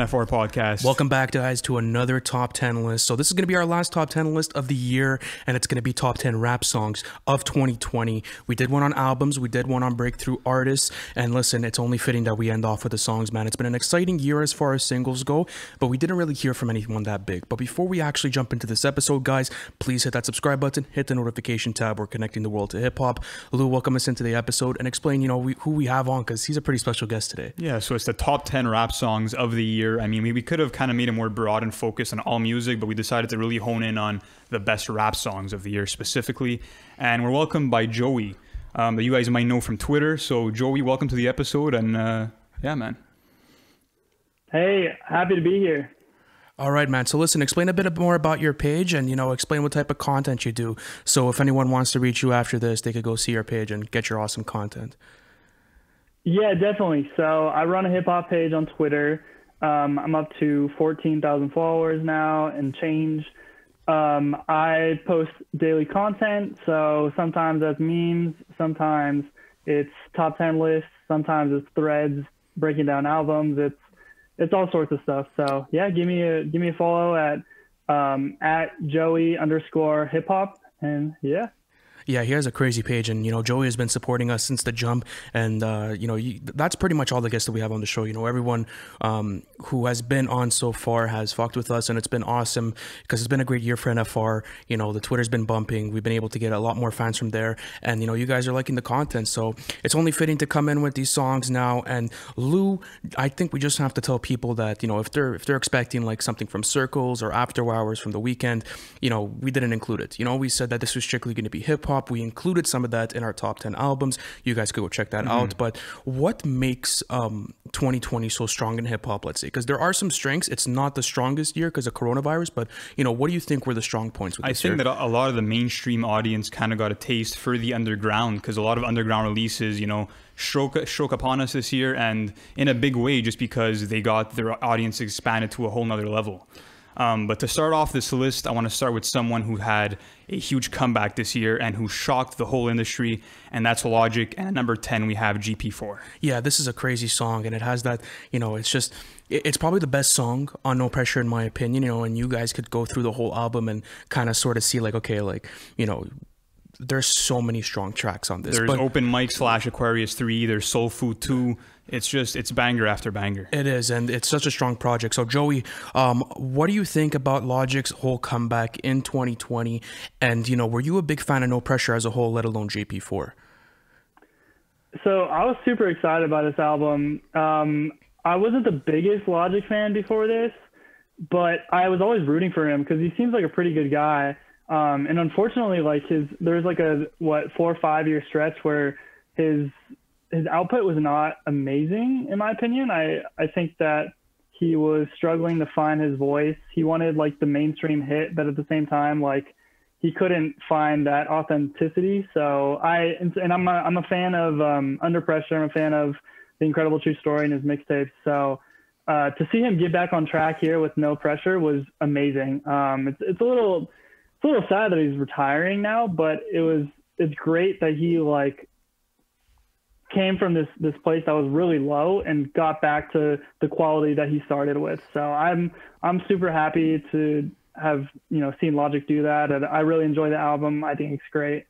NFR podcast. Welcome back, guys, to another top 10 list. So this is going to be our last top 10 list of the year, and it's going to be top 10 rap songs of 2020. We did one on albums, we did one on breakthrough artists, and listen, it's only fitting that we end off with the songs, man. It's been an exciting year as far as singles go, but we didn't really hear from anyone that big. But before we actually jump into this episode, guys, please hit that subscribe button, hit the notification tab. We're connecting the world to hip-hop. Lou, welcome us into the episode and explain, you know, who we have on, because he's a pretty special guest today. Yeah, so it's the top 10 rap songs of the year. I mean, we could have kind of made it more broad and focused on all music, but we decided to really hone in on the best rap songs of the year specifically. And we're welcomed by Joey, that you guys might know from Twitter. So Joey, welcome to the episode. And yeah, man. Hey, happy to be here. All right, man. So listen, explain a bit more about your page and, you know, explain what type of content you do. So if anyone wants to reach you after this, they could go see your page and get your awesome content. Yeah, definitely. So I run a hip hop page on Twitter. I'm up to 14,000 followers now and change. I post daily content. So sometimes that's memes, sometimes it's top 10 lists, sometimes it's threads, breaking down albums. It's all sorts of stuff. So yeah, give me a follow at Joey_hip-hop. And yeah. Yeah, he has a crazy page, and, you know, Joey has been supporting us since the jump, and, you know, that's pretty much all the guests that we have on the show. You know, everyone who has been on so far has fucked with us, and it's been awesome, because it's been a great year for NFR. You know, the Twitter's been bumping. We've been able to get a lot more fans from there, and, you know, you guys are liking the content, so it's only fitting to come in with these songs now. And Lou, I think we just have to tell people that, you know, if they're expecting, like, something from Circles or After Hours from The Weeknd, you know, we didn't include it. You know, we said that this was strictly going to be hip-hop. We included some of that in our top 10 albums. You guys could go check that out. But what makes 2020 so strong in hip-hop, let's say? Because there are some strengths. It's not the strongest year because of coronavirus, but, you know, what do you think were the strong points with this year? I think that a lot of the mainstream audience kind of got a taste for the underground, because a lot of underground releases, you know, stroke upon us this year, and in a big way, just because they got their audience expanded to a whole nother level. But to start off this list, I want to start with someone who had a huge comeback this year and who shocked the whole industry, and that's Logic. And at number 10, we have GP4. Yeah, this is a crazy song, and it has that, you know, it's just, it's probably the best song on No Pressure in my opinion, you know, and you guys could go through the whole album and kind of sort of see, like, okay, like, you know, there's so many strong tracks on this. There's Open Mic / Aquarius 3, there's Soul Food 2. It's just, it's banger after banger. It is, and it's such a strong project. So Joey, what do you think about Logic's whole comeback in 2020? And, you know, were you a big fan of No Pressure as a whole, let alone GP4? So I was super excited about this album. I wasn't the biggest Logic fan before this, but I was always rooting for him because he seems like a pretty good guy. And unfortunately, like, there's like a, what, 4 or 5 year stretch where his output was not amazing, in my opinion. I think that he was struggling to find his voice. He wanted, like, the mainstream hit, but at the same time, like, he couldn't find that authenticity. So I'm a fan of Under Pressure. I'm a fan of The Incredible True Story and his mixtapes. So to see him get back on track here with No Pressure was amazing. It's a little sad that he's retiring now, but it's great that he, like, came from this place that was really low and got back to the quality that he started with. So I'm super happy to have, you know, seen Logic do that, and I really enjoy the album. I think it's great.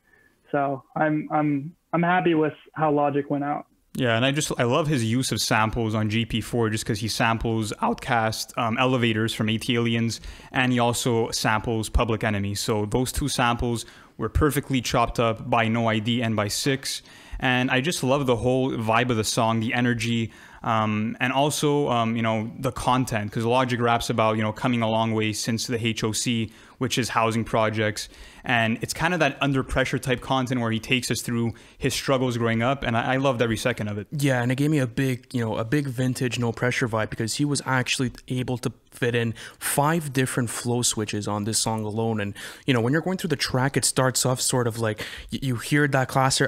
So I'm happy with how Logic went out. Yeah, and I love his use of samples on GP4, just because he samples Outkast, Elevators from AT Aliens, and he also samples Public Enemy. So those two samples were perfectly chopped up by No ID and by Six. And I just love the whole vibe of the song, the energy, and also, you know, the content, because Logic raps about, you know, coming a long way since the HOC, which is housing projects. And it's kind of that Under Pressure type content where he takes us through his struggles growing up. And I loved every second of it. Yeah. And it gave me a big vintage No Pressure vibe, because he was actually able to fit in 5 different flow switches on this song alone. And, you know, when you're going through the track, it starts off sort of like you hear that classic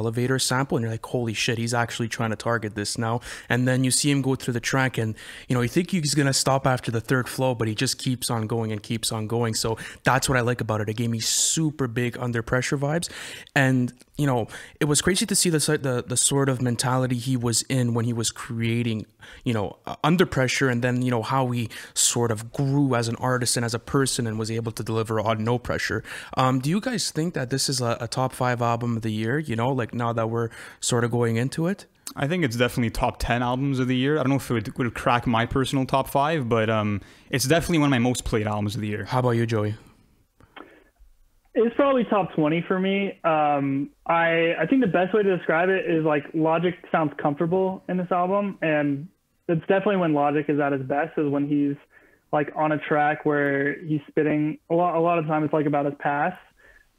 Elevator sample, and you're like, holy shit, he's actually trying to target this now. And then you see him go through the track, and, you know, you think he's going to stop after the 3rd flow, but he just keeps on going and keeps on going. going. So that's what I like about it. It gave me super big Under Pressure vibes. And, you know, it was crazy to see the sort of mentality he was in when he was creating, you know, Under Pressure, and then, you know, how he sort of grew as an artist and as a person and was able to deliver on No Pressure. Do you guys think that this is a top 5 album of the year, you know, like now that we're sort of going into it? I think it's definitely top 10 albums of the year. I don't know if it would crack my personal top 5, but it's definitely one of my most played albums of the year. How about you, Joey? It's probably top 20 for me. I think the best way to describe it is like Logic sounds comfortable in this album, and it's definitely when Logic is at his best, is when he's like on a track where he's spitting a lot of time. It's like about his past.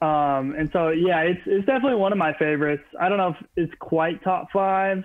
And so, yeah, it's definitely one of my favorites. I don't know if it's quite top 5,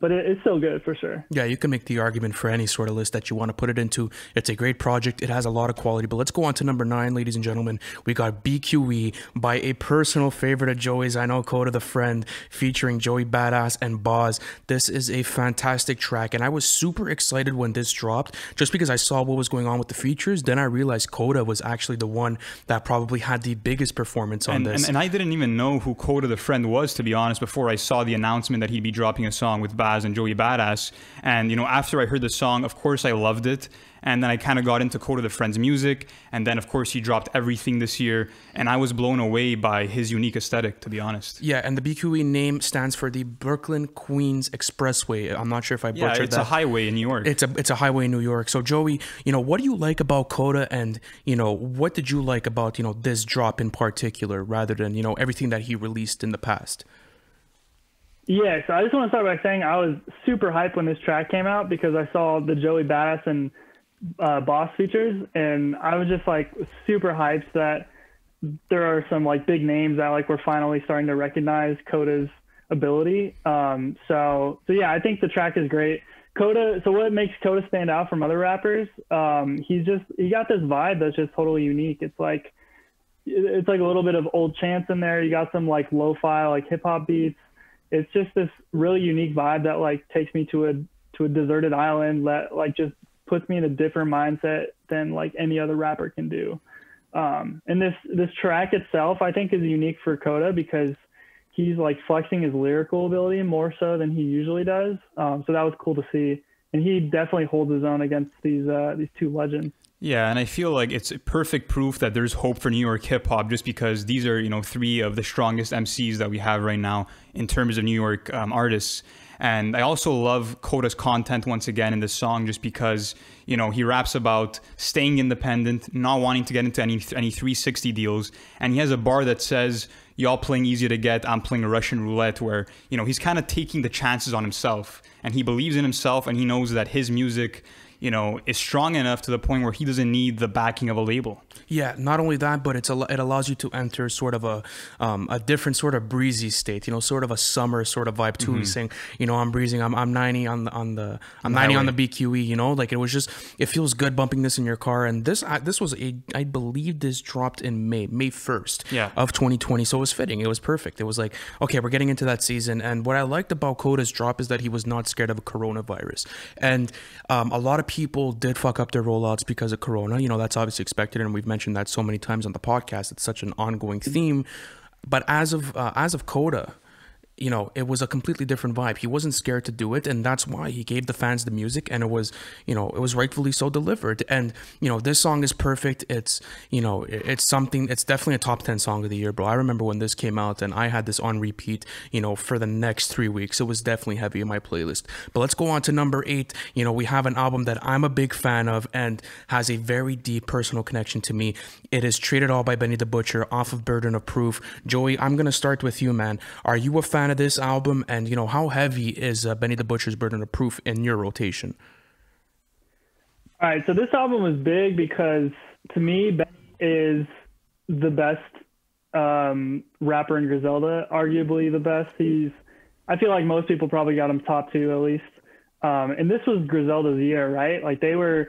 but it's so good for sure. Yeah, you can make the argument for any sort of list that you want to put it into. It's a great project. It has a lot of quality. But let's go on to number 9, ladies and gentlemen. We got BQE by a personal favorite of Joey's. I know, Kota the Friend, featuring Joey Badass and Boz. This is a fantastic track, and I was super excited when this dropped just because I saw what was going on with the features. Then I realized Kota was actually the one that probably had the biggest performance on this. And I didn't even know who Kota the Friend was, to be honest, before I saw the announcement that he'd be dropping a song with Baz and Joey Badass. And, you know, after I heard the song, of course I loved it. And then I kind of got into Kota the Friend's music. And then, of course, he dropped everything this year. And I was blown away by his unique aesthetic, to be honest. Yeah, and the BQE name stands for the Brooklyn Queens Expressway. I'm not sure if I butchered that. Yeah, it's a highway in New York. It's a highway in New York. So, Joey, you know, what do you like about Kota? And, you know, what did you like about, you know, this drop in particular rather than, you know, everything that he released in the past? Yeah, so I just want to start by saying I was super hyped when this track came out because I saw the Joey Badass and Boss features, and I was just like super hyped that there are some like big names that like we're finally starting to recognize Kota's ability. So yeah, I think the track is great. Kota, so what makes Kota stand out from other rappers? He got this vibe that's just totally unique. It's like a little bit of Old Chance in there. You got some like lo-fi like hip hop beats. It's just this really unique vibe that like takes me to a deserted island that like just puts me in a different mindset than like any other rapper can do. And this track itself, I think, is unique for Kota because he's like flexing his lyrical ability more so than he usually does. So that was cool to see. And he definitely holds his own against these two legends. Yeah, and I feel like it's a perfect proof that there's hope for New York hip-hop, just because these are, you know, 3 of the strongest MCs that we have right now in terms of New York artists. And I also love Kota's content once again in this song, just because, you know, he raps about staying independent, not wanting to get into any 360 deals. And he has a bar that says, "Y'all playing easy to get, I'm playing Russian roulette," where, you know, he's kind of taking the chances on himself. And he believes in himself, and he knows that his music, you know, is strong enough to the point where he doesn't need the backing of a label. Yeah, not only that, but it allows you to enter sort of a different sort of breezy state, you know, sort of a summer sort of vibe too. He's saying, you know, I'm breezing, I'm 90 on the BQE, you know, like it feels good bumping this in your car. And this was I believe this dropped in May 1st, yeah, of 2020, so it was fitting. It was perfect. It was like, okay, we're getting into that season. And what I liked about Kota's drop is that he was not scared of a coronavirus, and a lot of people did fuck up their rollouts because of corona. You know, that's obviously expected, and we've mentioned that so many times on the podcast. It's such an ongoing theme. But as of Kota, you know, it was a completely different vibe. He wasn't scared to do it, and that's why he gave the fans the music, and it was rightfully so delivered. And, you know, this song is perfect. It's, you know, it's definitely a top 10 song of the year, bro. I remember when this came out, and I had this on repeat, you know, for the next 3 weeks. It was definitely heavy in my playlist. But let's go on to number 8. You know, we have an album that I'm a big fan of and has a very deep personal connection to me. It is Treat It All by Benny the Butcher off of Burden of Proof. Joey, I'm going to start with you, man. Are you a fan of this album, and, you know, how heavy is Benny the Butcher's Burden of Proof in your rotation? All right, so this album was big because, to me, Benny is the best rapper in Griselda, arguably the best. I feel like most people probably got him top 2 at least. And this was Griselda's year, right? Like they were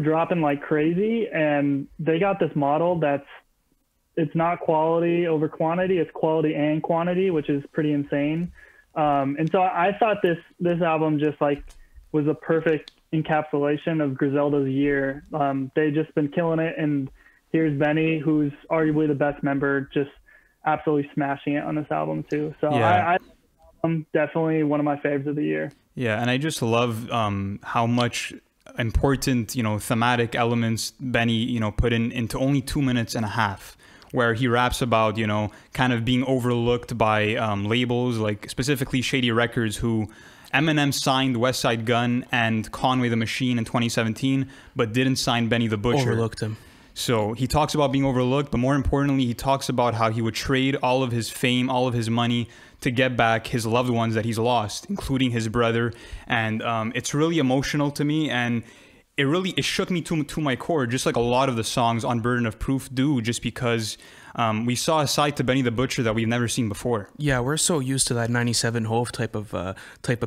dropping like crazy, and they got this model that's, it's not quality over quantity, it's quality and quantity, which is pretty insane. And so I thought this album just like was a perfect encapsulation of Griselda's year. They just been killing it, and here's Benny, who's arguably the best member, just absolutely smashing it on this album too. So yeah. I'm definitely one of my faves of the year. Yeah, and I just love how much important, you know, thematic elements Benny, you know, put in into only 2.5 minutes, where he raps about, you know, kind of being overlooked by labels, like specifically Shady Records, who Eminem signed West Side Gun and Conway the Machine in 2017, but didn't sign Benny the Butcher. Overlooked him. So he talks about being overlooked, but more importantly, he talks about how he would trade all of his fame, all of his money, to get back his loved ones that he's lost, including his brother. And it's really emotional to me, and it really, it shook me to my core, just like a lot of the songs on Burden of Proof do, just because we saw a side to Benny the Butcher that we've never seen before. Yeah, we're so used to that 97 Hov type of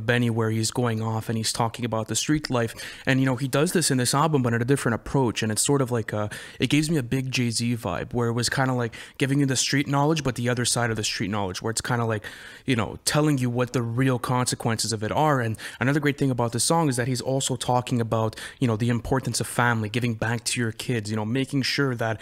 Benny, where he's going off and he's talking about the street life. And, you know, he does this in this album, but at a different approach. And it's sort of like, it gives me a big Jay-Z vibe, where it was kind of like giving you the street knowledge, but the other side of the street knowledge, where it's kind of like, you know, telling you what the real consequences of it are. And another great thing about this song is that he's also talking about, you know, the importance of family, giving back to your kids, you know, making sure that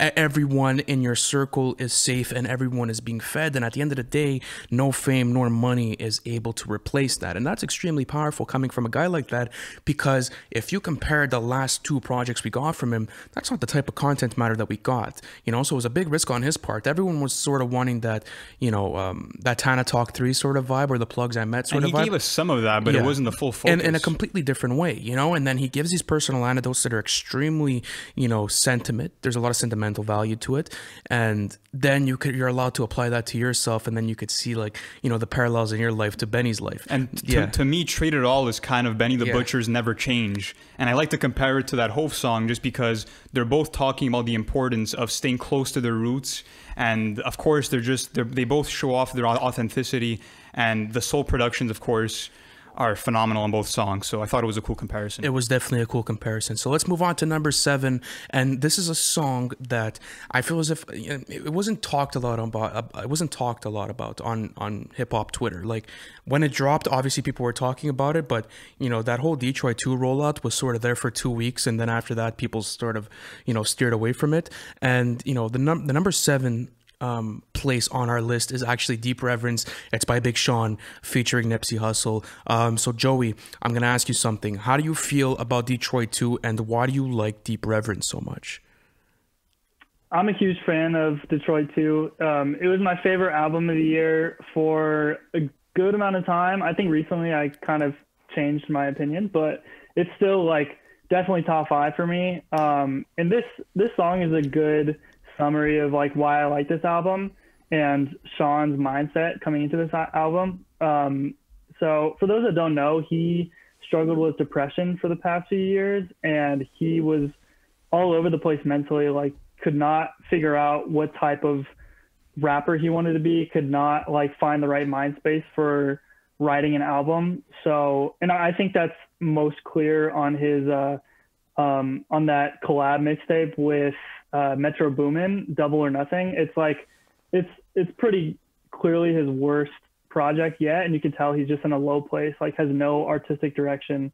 everyone in your circle is safe and everyone is being fed. And at the end of the day, no fame nor money is able to replace that. And that's extremely powerful coming from a guy like that, because if you compare the last 2 projects we got from him, that's not the type of content matter that we got, you know. So it was a big risk on his part. Everyone was sort of wanting that, you know, that Tana Talk 3 sort of vibe, or the Plugs I Met sort of vibe. He gave us some of that, but yeah, it wasn't the full focus. And in a completely different way, you know. And then he gives these personal anecdotes that are extremely, you know, sentiment. There's a lot of sentimental value to it. And then you're allowed to apply that to yourself, and then you could see, like, you know, the parallels in your life to Benny's life. And to me, Trade It All is kind of Benny the Butcher's Never Change. And I like to compare it to that Hov song, just because they're both talking about the importance of staying close to their roots. And of course, they both show off their authenticity, and the soul productions, of course, are phenomenal on both songs. So I thought it was a cool comparison. It was definitely a cool comparison. So let's move on to number 7. And this is a song that I feel as if, you know, it wasn't talked a lot about. It wasn't talked a lot about on hip hop Twitter. Like, when it dropped, obviously people were talking about it, but, you know, that whole Detroit 2 rollout was sort of there for 2 weeks. And then after that, people sort of, you know, steered away from it. And, you know, the number 7 place on our list is actually Deep Reverence. It's by Big Sean featuring Nipsey Hussle. So Joey, I'm going to ask you something. How do you feel about Detroit 2, and why do you like Deep Reverence so much? I'm a huge fan of Detroit 2. It was my favorite album of the year for a good amount of time. I think recently I kind of changed my opinion, but it's still, like, definitely top 5 for me. And this song is a good summary of, like, why I like this album and Sean's mindset coming into this album. So for those that don't know, he struggled with depression for the past few years, and he was all over the place mentally, like, could not figure out what type of rapper he wanted to be, could not, like, find the right mind space for writing an album. So, and I think that's most clear on his on that collab mixtape with Metro Boomin, Double or Nothing. It's like, it's pretty clearly his worst project yet, and you can tell he's just in a low place, like, has no artistic direction.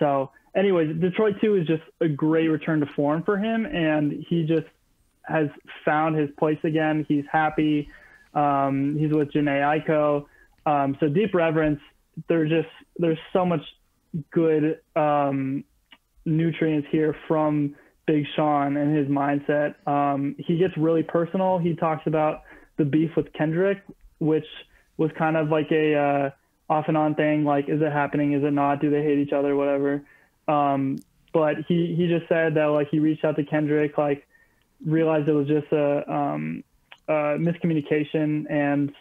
So anyways, Detroit 2 is just a great return to form for him, and he just has found his place again. He's happy. He's with Jhené Aiko. So Deep Reverence, there's so much good nutrients here from Big Sean and his mindset. He gets really personal. He talks about the beef with Kendrick, which was kind of like a off and on thing, like, is it happening, is it not, do they hate each other, whatever. But he just said that, like, he reached out to Kendrick, like, realized it was just a miscommunication. And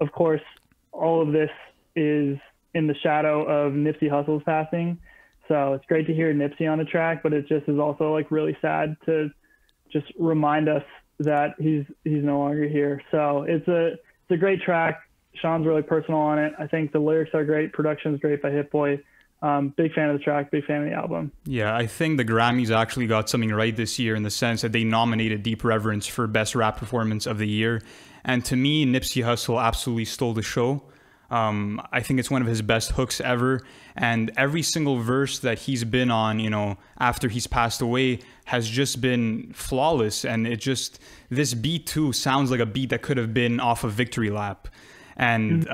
of course, all of this is in the shadow of Nipsey Hussle's passing. So it's great to hear Nipsey on the track, but it just is also, like, really sad to just remind us that he's no longer here. So it's a great track. Sean's really personal on it. I think the lyrics are great. Production's great by Hit Boy. Big fan of the track, big fan of the album. Yeah, I think the Grammys actually got something right this year, in the sense that they nominated Deep Reverence for Best Rap Performance of the Year. And to me, Nipsey Hussle absolutely stole the show. I think it's one of his best hooks ever, and every single verse that he's been on, you know, after he's passed away has just been flawless. And it just, this beat too sounds like a beat that could have been off of Victory Lap. And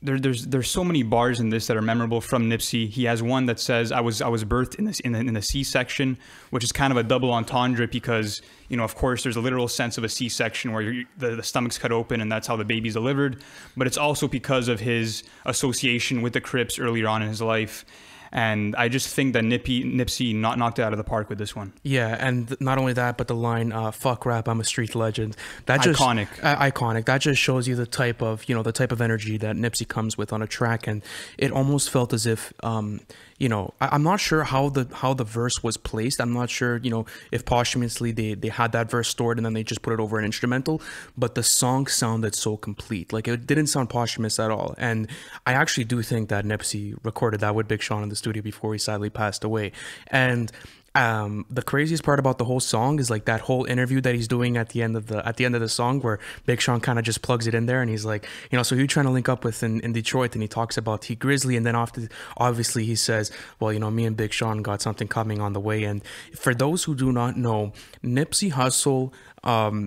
there's so many bars in this that are memorable from Nipsey. He has one that says, I was birthed in this in a C-section, which is kind of a double entendre because, you know, of course there's a literal sense of a C-section where the stomach's cut open and that's how the baby's delivered, but it's also because of his association with the Crips earlier on in his life. And I just think that Nipsey knocked it out of the park with this one. Yeah, and not only that, but the line, fuck rap, I'm a street legend. That just, iconic. Iconic. That just shows you the type of, you know, the type of energy that Nipsey comes with on a track. And it almost felt as if, you know, I'm not sure how the verse was placed. I'm not sure, you know, if posthumously they had that verse stored and then they just put it over an instrumental, but the song sounded so complete. Like, it didn't sound posthumous at all. And I actually do think that Nipsey recorded that with Big Sean in the studio before he sadly passed away. And the craziest part about the whole song is like that whole interview that he's doing at the end of the song, where Big Sean kind of just plugs it in there, and he's like, you know, so who you trying to link up with in Detroit? And he talks about T Grizzly, and then after, obviously he says, well, you know, me and Big Sean got something coming on the way. And for those who do not know, Nipsey Hussle,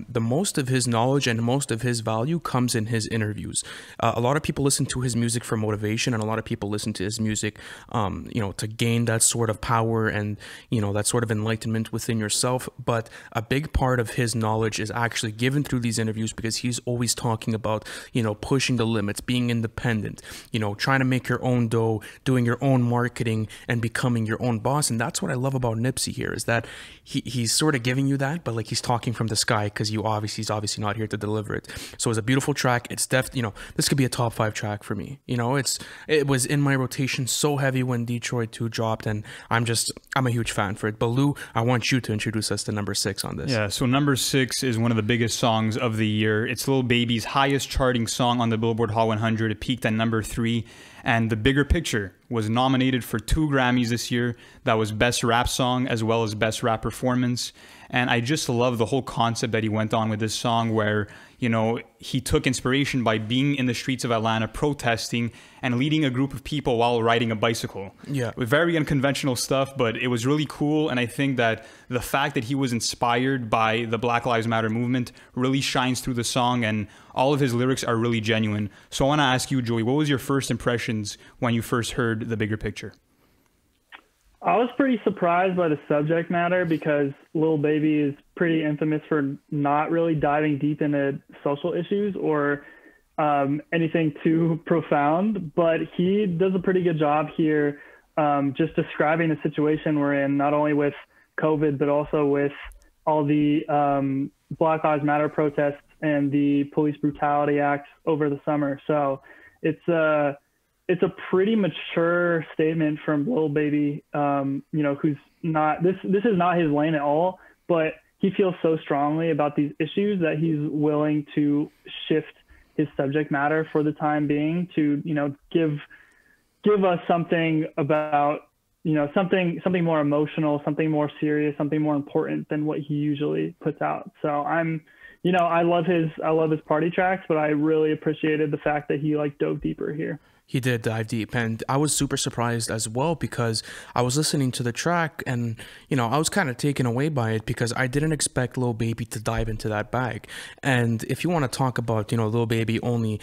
the most of his knowledge and most of his value comes in his interviews. A lot of people listen to his music for motivation, and a lot of people listen to his music, you know, to gain that sort of power and, you know, that sort of enlightenment within yourself. But a big part of his knowledge is actually given through these interviews, because he's always talking about, you know, pushing the limits, being independent, you know, trying to make your own dough, doing your own marketing, and becoming your own boss. And that's what I love about Nipsey here, is that he's sort of giving you that, but like he's talking from the sky, because he's obviously not here to deliver it. So it's a beautiful track. It's definitely, you know, this could be a top 5 track for me. You know, it was in my rotation so heavy when Detroit 2 dropped, and I'm a huge fan for it. But Lou, I want you to introduce us to number 6 on this. Yeah, so number 6 is one of the biggest songs of the year. It's Lil Baby's highest charting song on the Billboard Hot 100. It peaked at number 3, and The Bigger Picture was nominated for 2 Grammys this year. That was Best Rap Song as well as Best Rap Performance. And I just love the whole concept that he went on with this song, where, you know, he took inspiration by being in the streets of Atlanta protesting and leading a group of people while riding a bicycle. Yeah. With very unconventional stuff, but it was really cool. And I think that the fact that he was inspired by the Black Lives Matter movement really shines through the song, and all of his lyrics are really genuine. So I want to ask you, Joey, what was your first impressions when you first heard The Bigger Picture? I was pretty surprised by the subject matter, because Lil Baby is pretty infamous for not really diving deep into social issues or anything too profound, but he does a pretty good job here just describing the situation we're in, not only with COVID, but also with all the Black Lives Matter protests and the police brutality acts over the summer. So it's a pretty mature statement from Lil Baby, you know, who's not, this is not his lane at all, but he feels so strongly about these issues that he's willing to shift his subject matter for the time being to, you know, give us something about, you know, something more emotional, something more serious, something more important than what he usually puts out. So I'm, you know, I love his party tracks, but I really appreciated the fact that he like dove deeper here. He did dive deep, and I was super surprised as well, because I was listening to the track and, you know, I was kind of taken away by it, because I didn't expect Lil Baby to dive into that bag. And if you want to talk about, you know, Lil Baby only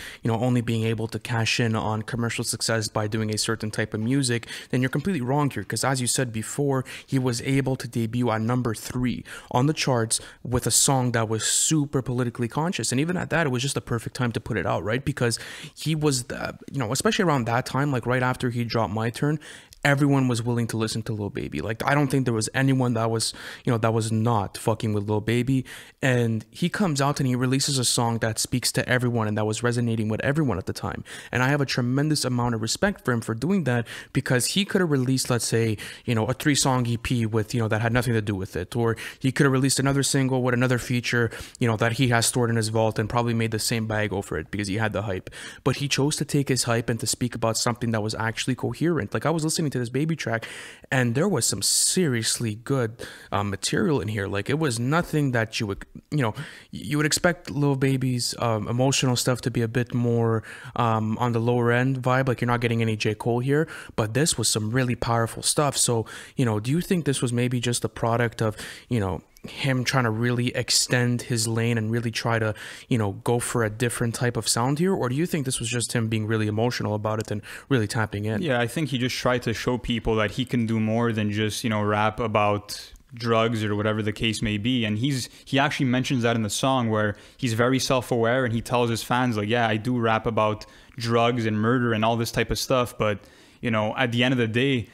being able to cash in on commercial success by doing a certain type of music, then you're completely wrong here, because as you said before, he was able to debut at number 3 on the charts with a song that was super politically conscious. And even at that, it was just the perfect time to put it out, right? Because he was, you know, especially around that time, like right after he dropped My Turn, everyone was willing to listen to Lil Baby. Like, I don't think there was anyone that was, you know, that was not fucking with Lil Baby. And he comes out and he releases a song that speaks to everyone and that was resonating with everyone at the time. And I have a tremendous amount of respect for him for doing that, because he could have released, let's say, you know, a 3-song EP with, you know, that had nothing to do with it. Or he could have released another single with another feature, you know, that he has stored in his vault and probably made the same bag over it because he had the hype. But he chose to take his hype and to speak about something that was actually coherent. Like, I was listening listening to this Baby track, and there was some seriously good material in here. Like, it was nothing that you would, you know, you would expect Lil Baby's emotional stuff to be a bit more on the lower end vibe. Like, you're not getting any J. Cole here, but this was some really powerful stuff. So, you know, do you think this was maybe just a product of, you know, him trying to really extend his lane and really try to, you know, go for a different type of sound here? Or do you think this was just him being really emotional about it and really tapping in? Yeah, I think he just tried to show people that he can do more than just, you know, rap about drugs or whatever the case may be. And he actually mentions that in the song, where he's very self-aware and he tells his fans, like, yeah, I do rap about drugs and murder and all this type of stuff, but, you know, at the end of the day,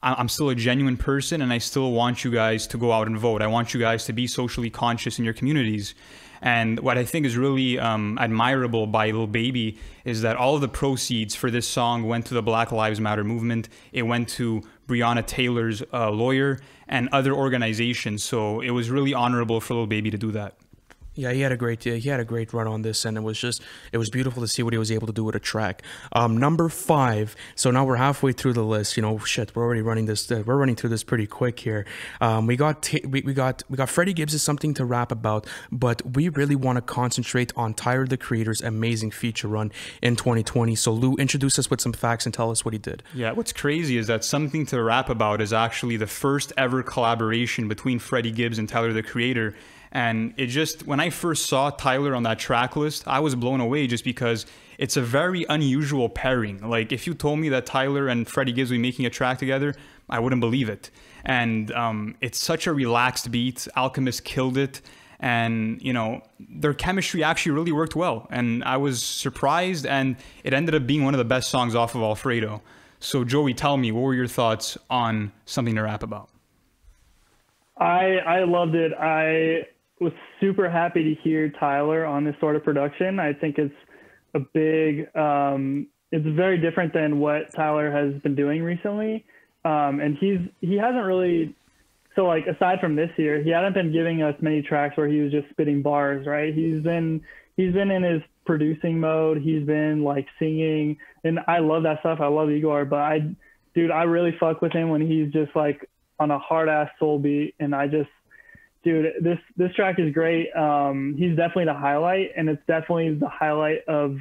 I'm still a genuine person, and I still want you guys to go out and vote. I want you guys to be socially conscious in your communities. And what I think is really admirable by Lil Baby is that all of the proceeds for this song went to the Black Lives Matter movement. It went to Breonna Taylor's lawyer and other organizations. So it was really honorable for Lil Baby to do that. Yeah, he had a great run on this, and it was beautiful to see what he was able to do with a track. Number 5. So now we're halfway through the list. You know, shit, we're already running this. We're running through this pretty quick here. We got Freddie Gibbs' Something to Rap About, but we really want to concentrate on Tyler the Creator's amazing feature run in 2020. So Lou, introduce us with some facts and tell us what he did. Yeah, what's crazy is that Something to Rap About is actually the first ever collaboration between Freddie Gibbs and Tyler the Creator. And it just, when I first saw Tyler on that track list, I was blown away just because it's a very unusual pairing. Like, if you told me that Tyler and Freddie Gibbs were making a track together, I wouldn't believe it. And it's such a relaxed beat. Alchemist killed it. And, you know, their chemistry actually really worked well. And I was surprised, and it ended up being one of the best songs off of Alfredo. So, Joey, tell me, what were your thoughts on Something to Rap About? I loved it. I was super happy to hear Tyler on this sort of production. I think it's a big, it's very different than what Tyler has been doing recently. And he hasn't really, so like aside from this year, he hadn't been giving us many tracks where he was just spitting bars, right? He's been in his producing mode. He's been like singing, and I love that stuff. I love Igor, but dude, I really fuck with him when he's just like on a hard ass soul beat. And I just, dude, this track is great. He's definitely the highlight, and it's definitely the highlight of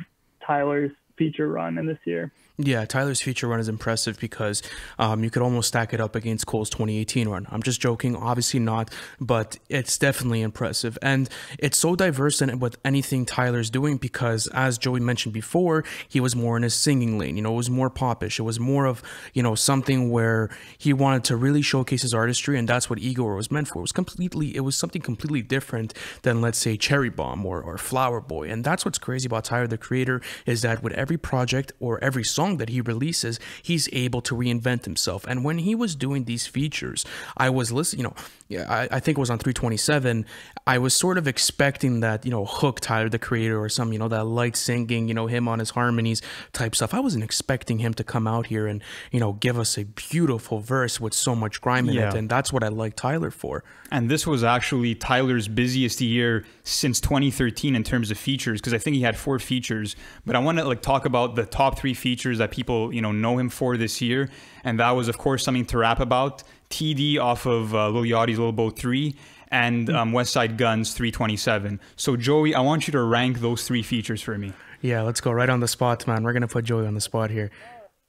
Tyler's feature run in this year. Yeah, Tyler's feature run is impressive because you could almost stack it up against Cole's 2018 run. I'm just joking, obviously not, but it's definitely impressive. And it's so diverse in with anything Tyler's doing because, as Joey mentioned before, he was more in his singing lane. You know, it was more popish. It was more of, you know, something where he wanted to really showcase his artistry, and that's what Igor was meant for. It was something completely different than, let's say, Cherry Bomb or Flower Boy. And that's what's crazy about Tyler the Creator, is that with every project or every song that he releases, he's able to reinvent himself. And when he was doing these features, I was listening, you know, I think it was on 327, I was sort of expecting that, you know, hook Tyler the Creator or some, you know, that light singing, you know, him on his harmonies type stuff. I wasn't expecting him to come out here and, you know, give us a beautiful verse with so much grime in it. And that's what I like Tyler for. And this was actually Tyler's busiest year since 2013 in terms of features, because I think he had 4 features. But I want to like talk about the top 3 features that people, you know him for this year. And that was, of course, Something to Rap About, TD off of Lil Yachty's Lil Boat 3, and West Side Gun's 327. So, Joey, I want you to rank those 3 features for me. Yeah, let's go right on the spot, man. We're going to put Joey on the spot here.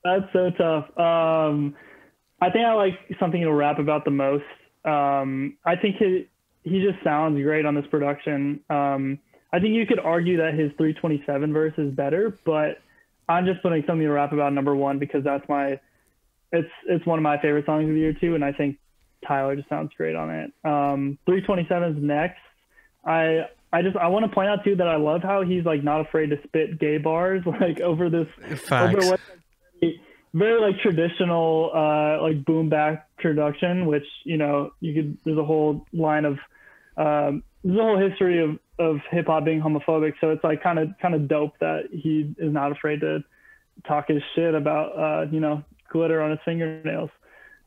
That's so tough. I think I like Something to Rap About the most. I think he just sounds great on this production. I think you could argue that his 327 verse is better, but I'm just putting Something to Rap About number 1 because that's my, it's one of my favorite songs of the year too, and I think Tyler just sounds great on it. 327's next. I want to point out too that I love how he's like not afraid to spit gay bars like over this over very like traditional like boom back production, which, you know, you could, there's a whole line of there's a whole history of hip-hop being homophobic, so it's like kind of dope that he is not afraid to talk his shit about you know, glitter on his fingernails.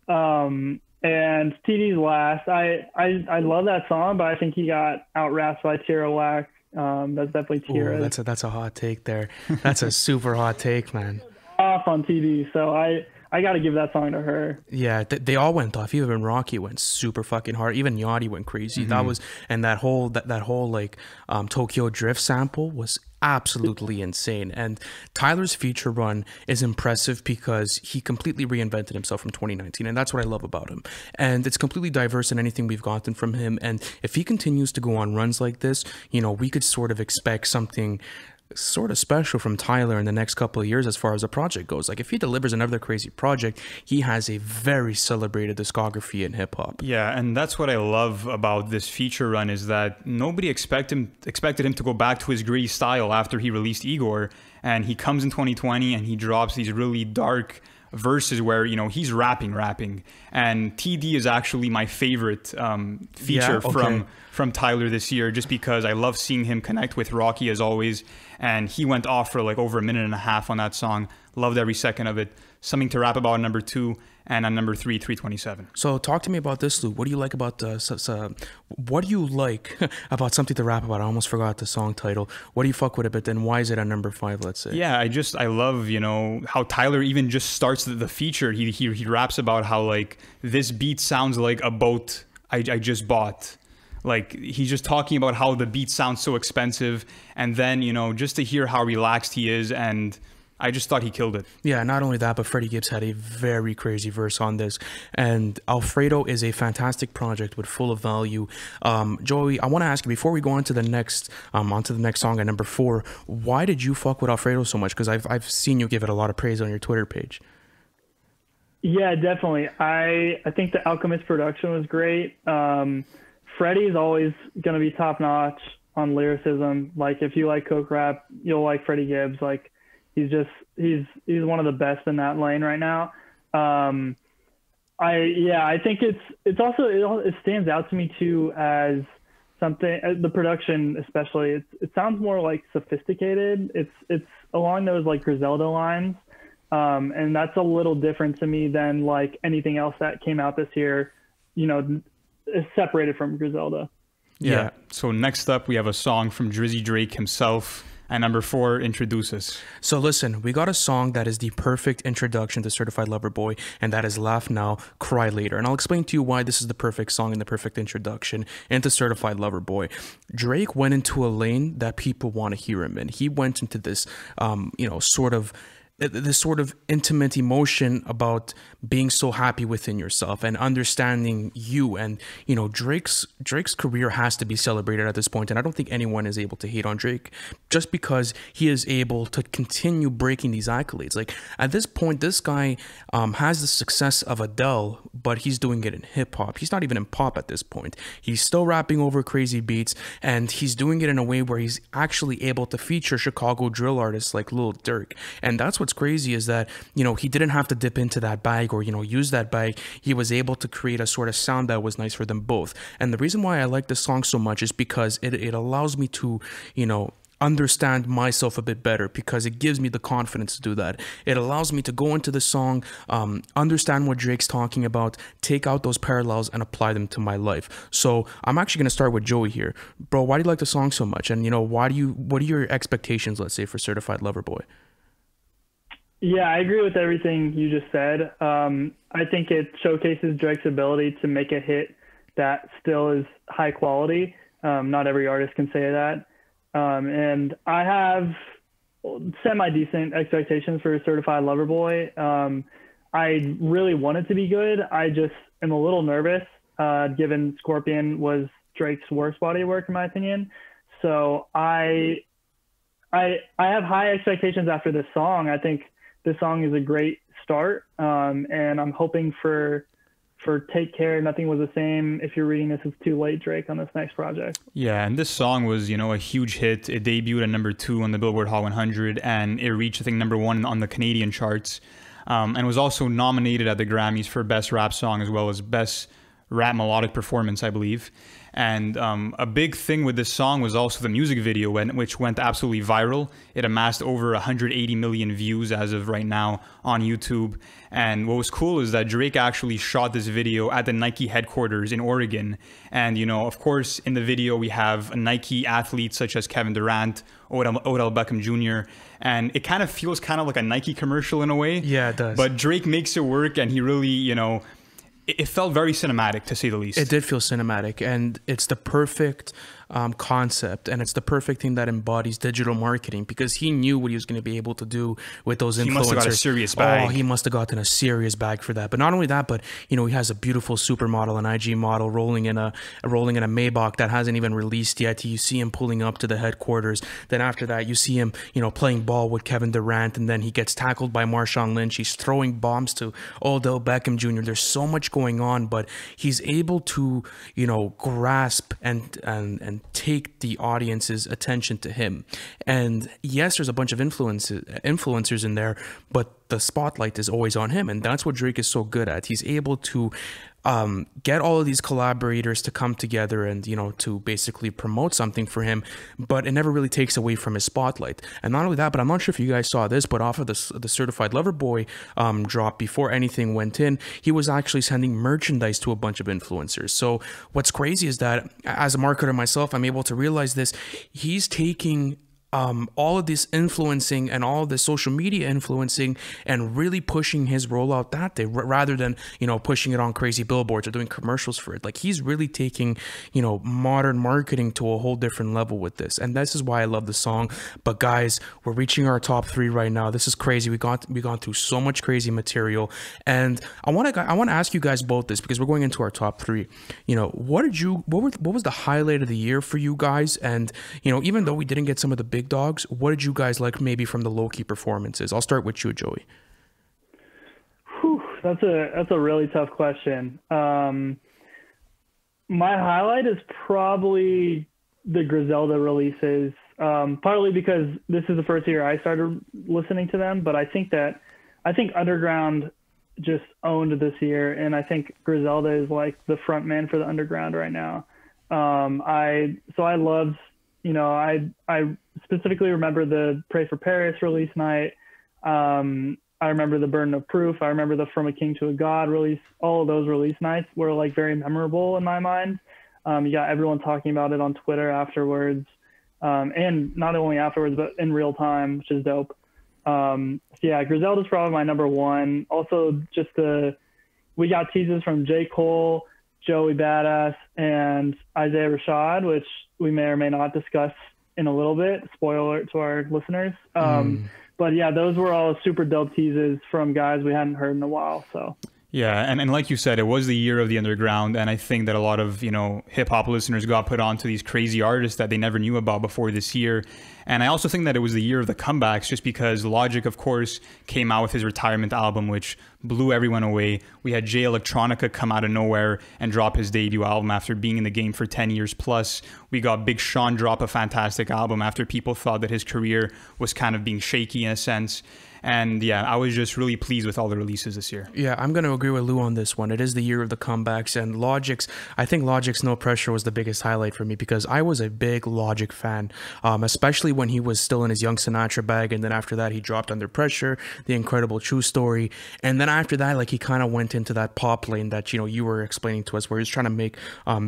And TD's last. I love that song, but I think he got out-rapped by Tierra Whack. That's definitely Tierra. Ooh, that's a hot take there. That's a super hot take, man. Off on TD, so I I gotta give that song to her. Yeah, they all went off. Even Rocky went super fucking hard. Even Yachty went crazy. Mm-hmm. That was, and that whole like Tokyo Drift sample was absolutely insane. And Tyler's feature run is impressive because he completely reinvented himself from 2019, and that's what I love about him. And it's completely diverse in anything we've gotten from him. And if he continues to go on runs like this, you know, we could sort of expect something sort of special from Tyler in the next couple of years as far as a project goes. Like, if he delivers another crazy project, he has a very celebrated discography in hip-hop. Yeah, and that's what I love about this feature run, is that nobody expected him to go back to his gritty style after he released Igor, and he comes in 2020 and he drops these really dark verses where, you know, he's rapping, and TD is actually my favorite feature from Tyler this year, just because I love seeing him connect with Rocky as always. And he went off for like over a minute and a half on that song. Loved every second of it. Something to Rap About, number 2, and on number 3, 327. So talk to me about this, Lou. What do you like about Something to Rap About? I almost forgot the song title. What do you fuck with it, but then why is it on number 5? Let's say. Yeah, I love, you know, how Tyler even just starts the feature. He raps about how like this beat sounds like a boat I just bought. Like, he's just talking about how the beat sounds so expensive, and then, you know, just to hear how relaxed he is, and I just thought he killed it. Yeah, not only that, but Freddie Gibbs had a very crazy verse on this. And Alfredo is a fantastic project with full of value. Joey, I want to ask you, before we go on to the next song at number 4, why did you fuck with Alfredo so much? Because I've seen you give it a lot of praise on your Twitter page. Yeah, definitely. I think the Alchemist production was great. Freddie's always going to be top-notch on lyricism. Like, if you like coke rap, you'll like Freddie Gibbs. Like, he's one of the best in that lane right now. I think it stands out to me too as the production especially. It sounds more like sophisticated. It's along those like Griselda lines, and that's a little different to me than like anything else that came out this year, you know, separated from Griselda. Yeah. So next up we have a song from Drizzy Drake himself. And number 4, introduce us. So listen, we got a song that is the perfect introduction to Certified Lover Boy, and that is Laugh Now, Cry Later. And I'll explain to you why this is the perfect song and the perfect introduction into Certified Lover Boy. Drake went into a lane that people want to hear him in. He went into this, you know, sort of intimate emotion about being so happy within yourself and understanding you. And, you know, Drake's career has to be celebrated at this point. And I don't think anyone is able to hate on Drake just because he is able to continue breaking these accolades. Like, at this point, this guy has the success of Adele, but he's doing it in hip hop. He's not even in pop at this point. He's still rapping over crazy beats, and he's doing it in a way where he's actually able to feature Chicago drill artists like Lil Durk. And that's what's crazy, is that, you know, he didn't have to dip into that bag or, you know, use that bag. He was able to create a sort of sound that was nice for them both. And the reason why I like this song so much is because it allows me to, you know, understand myself a bit better, because it gives me the confidence to do that. It allows me to go into the song, understand what Drake's talking about, take out those parallels and apply them to my life. So I'm actually going to start with Joey here. Bro, why do you like the song so much? And, you know, what are your expectations, let's say, for Certified Lover Boy? Yeah, I agree with everything you just said. I think it showcases Drake's ability to make a hit that still is high quality. Not every artist can say that. And I have semi-decent expectations for Certified Lover Boy. I really want it to be good. I just am a little nervous, given Scorpion was Drake's worst body of work, in my opinion. So I have high expectations after this song. I think this song is a great start, and I'm hoping for Take Care, Nothing Was the Same. If you're reading this, it's too late, Drake, on this next project. Yeah, and this song was, you know, a huge hit. It debuted at number 2 on the Billboard Hot 100, and it reached, I think, number 1 on the Canadian charts, and was also nominated at the Grammys for Best Rap Song as well as Best rap melodic performance, I believe. And a big thing with this song was also the music video, which went absolutely viral. It amassed over 180 million views as of right now on YouTube. And what was cool is that Drake actually shot this video at the Nike headquarters in Oregon. And, you know, of course, in the video, we have Nike athletes such as Kevin Durant, Odell Beckham Jr. And it kind of feels kind of like a Nike commercial in a way. Yeah, it does. But Drake makes it work, and he really, you know, it felt very cinematic, to say the least. It did feel cinematic, and it's the perfect concept, and it's the perfect thing that embodies digital marketing, because he knew what he was going to be able to do with those influencers. He must have got a serious bag. Oh, he must have gotten a serious bag for that. But not only that, but you know, he has a beautiful supermodel, an IG model, rolling in a Maybach that hasn't even released yet. You see him pulling up to the headquarters. Then after that, you see him, you know, playing ball with Kevin Durant, and then he gets tackled by Marshawn Lynch. He's throwing bombs to Odell Beckham Jr. There's so much going on, but he's able to, you know, grasp and take the audience's attention to him. And yes, there's a bunch of influencers in there, but the spotlight is always on him, and that's what Drake is so good at. He's able to get all of these collaborators to come together and, you know, to basically promote something for him, but it never really takes away from his spotlight. And not only that, but I'm not sure if you guys saw this, but off of the Certified Lover Boy drop, before anything went in, he was actually sending merchandise to a bunch of influencers. So what's crazy is that, as a marketer myself, I'm able to realize this. He's taking all of this influencing and all of this social media influencing and really pushing his rollout that day, rather than, you know, pushing it on crazy billboards or doing commercials for it. Like, he's really taking, you know, modern marketing to a whole different level with this. And this is why I love the song. But guys, we're reaching our top three right now. This is crazy. We've gone through so much crazy material. And I want to ask you guys both this, because we're going into our top three. You know, what was the highlight of the year for you guys? And, you know, even though we didn't get some of the big dogs, what did you guys like maybe from the low-key performances? I'll start with you, Joey. Whew, that's a really tough question. My highlight is probably the Griselda releases, partly because this is the first year I started listening to them, but I think Underground just owned this year, and I think Griselda is like the front man for the Underground right now. I loved, you know, I specifically remember the Pray for Paris release night. I remember the Burden of Proof. I remember the From a King to a God release. All of those release nights were like very memorable in my mind. You got everyone talking about it on Twitter afterwards. And not only afterwards, but in real time, which is dope. So yeah, Griselda's probably my number one. Also, just we got teases from J. Cole, Joey Badass, and Isaiah Rashad, which we may or may not discuss in a little bit. Spoiler to our listeners. But yeah, those were all super dope teases from guys we hadn't heard in a while. So yeah, and like you said, it was the year of the Underground, and I think that a lot of, you know, hip-hop listeners got put on to these crazy artists that they never knew about before this year. And I also think that it was the year of the comebacks, just because Logic, of course, came out with his retirement album, which blew everyone away. We had Jay Electronica come out of nowhere and drop his debut album after being in the game for 10 years plus. We got Big Sean drop a fantastic album after people thought that his career was kind of being shaky in a sense. And yeah, I was just really pleased with all the releases this year. Yeah, I'm going to agree with Lou on this one. It is the year of the comebacks, and I think Logic's No Pressure was the biggest highlight for me, because I was a big Logic fan, especially when he was still in his Young Sinatra bag. And then after that, he dropped Under Pressure, The Incredible True Story. And then after that, like, he kind of went into that pop lane that, you know, you were explaining to us, where he was trying to make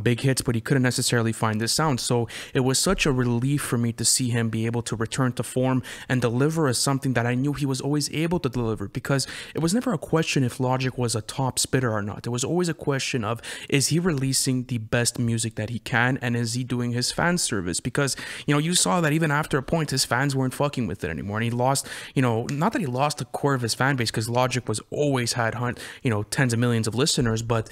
big hits, but he couldn't necessarily find this sound. So it was such a relief for me to see him be able to return to form and deliver as something that I knew he was always able to deliver, because it was never a question if Logic was a top spitter or not. It was always a question of, is he releasing the best music that he can, and is he doing his fan service? Because, you know, you saw that even after a point, his fans weren't fucking with it anymore, and he lost, you know, not that he lost the core of his fan base, because Logic was always had, you know, tens of millions of listeners, but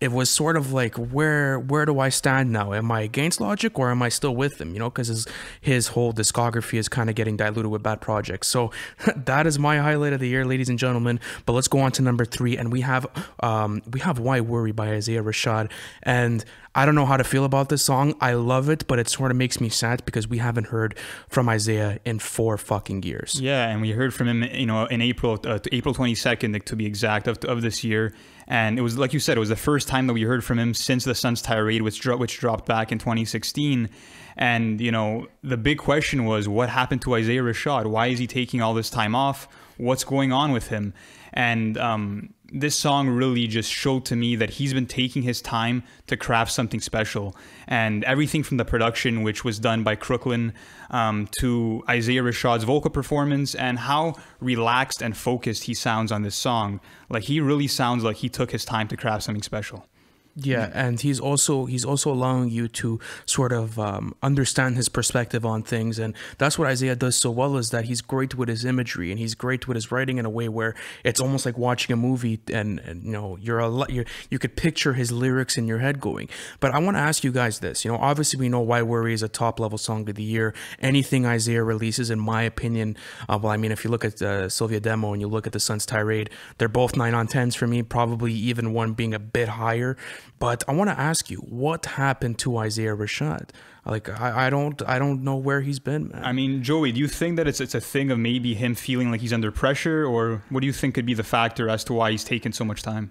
it was sort of like, where do I stand now? Am I against Logic, or am I still with him? You know, because his whole discography is kind of getting diluted with bad projects. So that is my highlight of the year, ladies and gentlemen. But let's go on to number three, and we have Why Worry by Isaiah Rashad. And I don't know how to feel about this song. I love it, but it sort of makes me sad, because we haven't heard from Isaiah in 4 fucking years. Yeah, and we heard from him, you know, in April, April 22nd, to be exact, of this year. And it was, like you said, it was the first time that we heard from him since the Suns tirade, which dropped back in 2016. And, you know, the big question was, what happened to Isaiah Rashad? Why is he taking all this time off? What's going on with him? And this song really just showed to me that he's been taking his time to craft something special. And everything from the production, which was done by Crooklyn, to Isaiah Rashad's vocal performance and how relaxed and focused he sounds on this song. Like, he really sounds like he took his time to craft something special. Yeah, and he's also allowing you to sort of understand his perspective on things, and that's what Isaiah does so well, is that he's great with his imagery and he's great with his writing in a way where it's almost like watching a movie, and you know, you could picture his lyrics in your head going. But I want to ask you guys this. You know, obviously we know Why Worry is a top level song of the year. Anything Isaiah releases, in my opinion, well, I mean, if you look at Sylvia Demo and you look at the Suns Tirade, they're both 9 on 10s for me. Probably even one being a bit higher. But I want to ask you, what happened to Isaiah Rashad? Like, I don't know where he's been, man. I mean, Joey, do you think that it's a thing of maybe him feeling like he's under pressure, or what do you think could be the factor as to why he's taking so much time?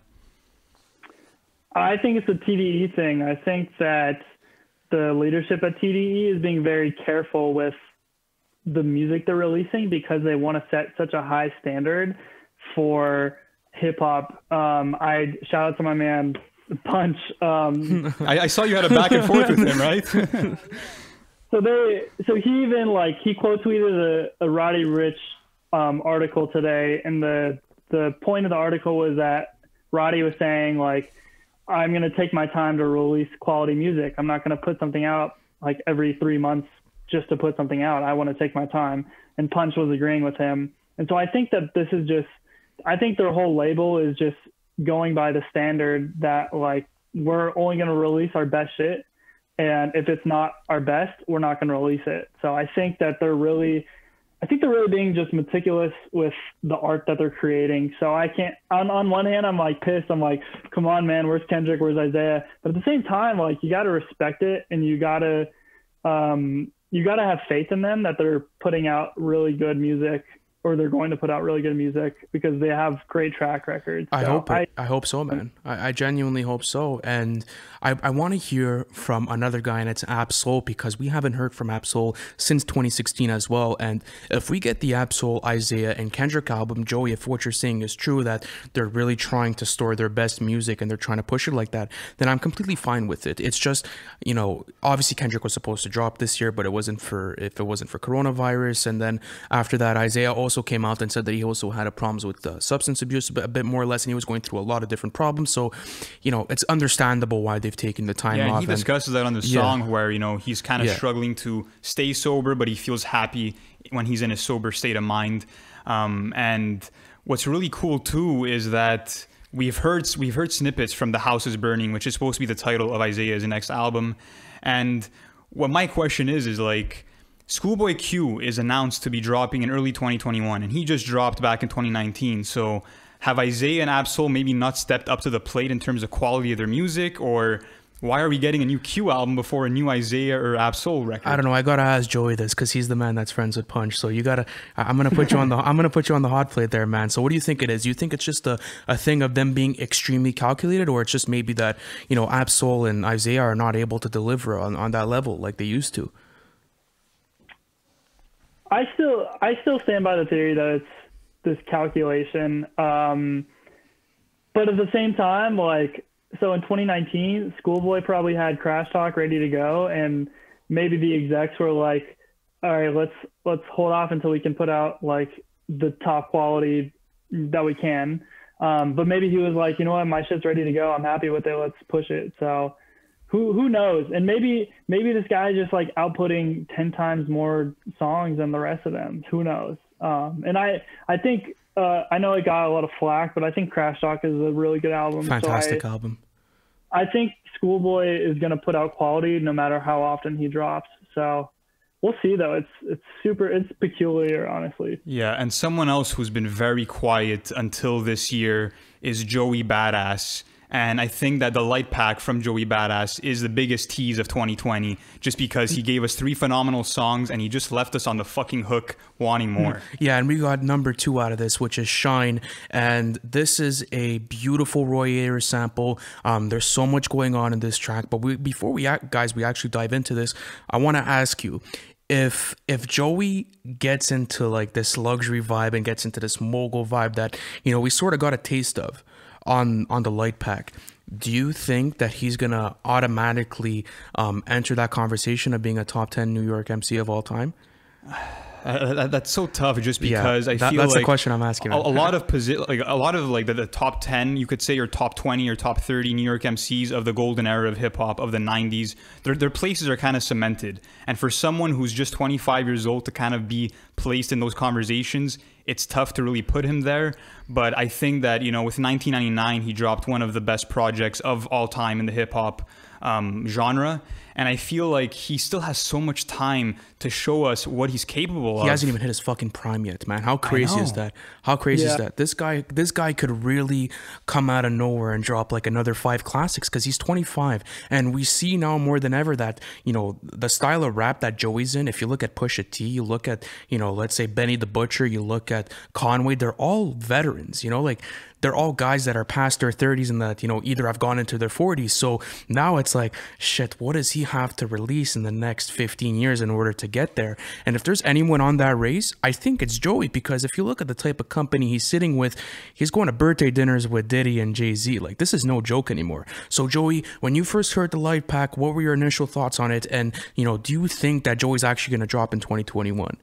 I think it's a TDE thing. I think that the leadership at TDE is being very careful with the music they're releasing because they want to set such a high standard for hip hop. I shout out to my man Punch. I saw you had a back and forth with him, right? So he even, like, he quote tweeted a Roddy Ricch article today, and the point of the article was that Roddy was saying, like, I'm gonna take my time to release quality music. I'm not gonna put something out like every 3 months just to put something out. I want to take my time. And Punch was agreeing with him. And so I think that this is just, I think their whole label is just going by the standard that, like, we're only going to release our best shit, and if it's not our best, we're not going to release it. So I think that they're really being just meticulous with the art that they're creating. So I can't, on one hand, I'm like pissed. I'm like, come on, man, where's Kendrick? Where's Isaiah? But at the same time, like, you got to respect it, and you got to have faith in them that they're putting out really good music, or they're going to put out really good music, because they have great track records. So I hope so, man. I genuinely hope so. And I want to hear from another guy, and it's Absol, because we haven't heard from Absol since 2016 as well. And if we get the Absol, Isaiah, and Kendrick album, Joey, if what you're saying is true, that they're really trying to store their best music and they're trying to push it like that, then I'm completely fine with it. It's just, you know, obviously Kendrick was supposed to drop this year, but if it wasn't for coronavirus. And then after that, Isaiah also came out and said that he also had problems with substance abuse, a bit more or less, and he was going through a lot of different problems. So, you know, it's understandable why they've taken the time off. He discusses that on the song, where, you know, he's kind of struggling to stay sober, but he feels happy when he's in a sober state of mind. And what's really cool too is that we've heard snippets from The House Is Burning, which is supposed to be the title of Isaiah's next album. And what my question is like, Schoolboy Q is announced to be dropping in early 2021, and he just dropped back in 2019. So have Isaiah and Absol maybe not stepped up to the plate in terms of quality of their music, or why are we getting a new Q album before a new Isaiah or Absol record? I don't know. I gotta ask Joey this, because he's the man that's friends with Punch. So you gotta, I'm gonna put you on the hot plate there, man. So what do you think it is? Do you think it's just a thing of them being extremely calculated, or it's just maybe that, you know, Absol and Isaiah are not able to deliver on that level like they used to? I still stand by the theory that it's this calculation. But at the same time, like, so in 2019, Schoolboy probably had Crash Talk ready to go, and maybe the execs were like, all right, let's hold off until we can put out like the top quality that we can. But maybe he was like, you know what, my shit's ready to go. I'm happy with it. Let's push it. So Who knows? And maybe this guy is just like outputting 10 times more songs than the rest of them. Who knows? And I think, I know it got a lot of flack, but I think Crash Talk is a really good album. Fantastic album. I think Schoolboy is going to put out quality no matter how often he drops. So we'll see though. It's peculiar, honestly. Yeah. And someone else who's been very quiet until this year is Joey Badass. And I think that the light pack from Joey Badass is the biggest tease of 2020, just because he gave us three phenomenal songs and he just left us on the fucking hook wanting more. Yeah, and we got number two out of this, which is Shine. And this is a beautiful Roy Ayers sample. There's so much going on in this track, but before we actually dive into this, I want to ask you, if Joey gets into like this luxury vibe and gets into this mogul vibe that, you know, we sort of got a taste of on the light pack, do you think that he's gonna automatically enter that conversation of being a top 10 New York MC of all time? That's so tough, just because I feel that's like the question I'm asking. A lot of the top 10, you could say, or top 20 or top 30 New York MCs of the golden era of hip hop of the 90s, their places are kind of cemented. And for someone who's just 25 years old to kind of be placed in those conversations, it's tough to really put him there. But I think that, you know, with 1999, he dropped one of the best projects of all time in the hip hop genre. And I feel like he still has so much time to show us what he's capable of. He hasn't even hit his fucking prime yet, man. How crazy is that? How crazy is that? This guy could really come out of nowhere and drop like another 5 classics because he's 25. And we see now more than ever that, you know, the style of rap that Joey's in, if you look at Pusha T, you look at, you know, let's say Benny the Butcher, you look at Conway, they're all veterans, you know, like they're all guys that are past their 30s and that, you know, either have gone into their 40s. So now it's like, shit, what does he have to release in the next 15 years in order to get there? And if there's anyone on that race, I think it's Joey, because if you look at the type of company he's sitting with, he's going to birthday dinners with Diddy and Jay-Z. Like, this is no joke anymore. So Joey, when you first heard the light pack, what were your initial thoughts on it? And, you know, do you think that Joey's actually going to drop in 2021?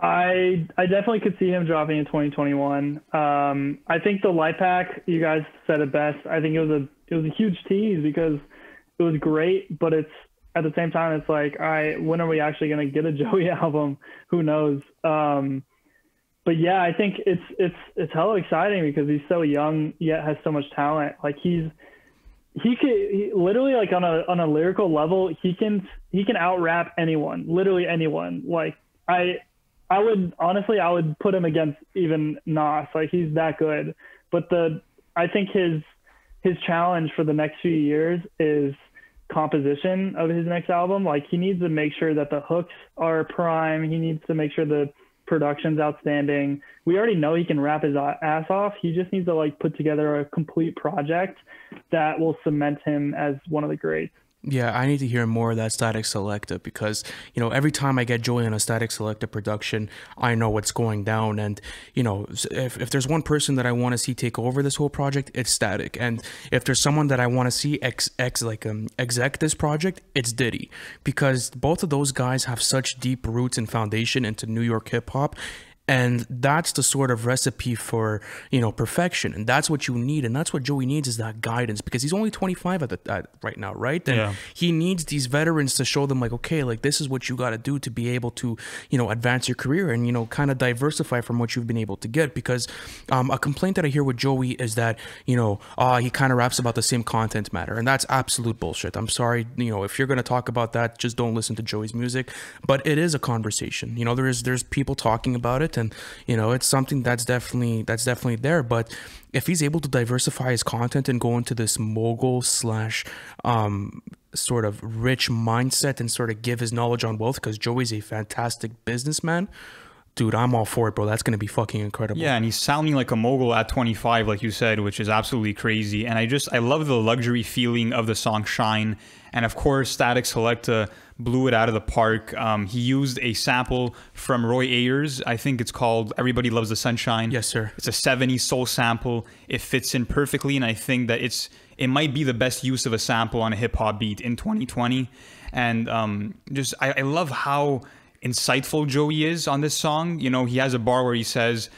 I definitely could see him dropping in 2021. I think the light pack, you guys said it best. I think it was a huge tease because it was great, but it's at the same time it's like, all right, when are we actually gonna get a Joey album? Who knows? But yeah, I think it's hella exciting because he's so young yet has so much talent. Like he literally, like on a lyrical level, he can out rap anyone, literally anyone. Like I would honestly, I would put him against even Nas. Like he's that good. But I think his challenge for the next few years is composition of his next album. Like he needs to make sure that the hooks are prime. He needs to make sure the production's outstanding. We already know he can rap his ass off. He just needs to like put together a complete project that will cement him as one of the greats. Yeah, I need to hear more of that Static Selecta because, you know, every time I get Joey on a Static Selecta production, I know what's going down. And, you know, if there's one person that I want to see take over this whole project, it's Static. And if there's someone that I want to see exec this project, it's Diddy, because both of those guys have such deep roots and foundation into New York hip hop. And that's the sort of recipe for, you know, perfection. And that's what you need. And that's what Joey needs, is that guidance, because he's only 25 right now, right? And he needs these veterans to show them like, okay, like this is what you got to do to be able to, you know, advance your career and, you know, kind of diversify from what you've been able to get. Because a complaint that I hear with Joey is that, you know, he kind of raps about the same content matter. And that's absolute bullshit. I'm sorry. You know, if you're going to talk about that, just don't listen to Joey's music. But it is a conversation. You know, there's people talking about it. And, you know, it's something that's definitely there. But if he's able to diversify his content and go into this mogul slash sort of rich mindset and sort of give his knowledge on wealth, because Joey's a fantastic businessman, dude, I'm all for it, bro. That's going to be fucking incredible. Yeah, and he's sounding like a mogul at 25, like you said, which is absolutely crazy. And I love the luxury feeling of the song Shine. And of course, Static Selecta blew it out of the park. He used a sample from Roy Ayers. I think it's called Everybody Loves the Sunshine. Yes, sir. It's a 70s soul sample. It fits in perfectly. And I think that it might be the best use of a sample on a hip hop beat in 2020. And I love how insightful Joey is on this song. You know, he has a bar where he says,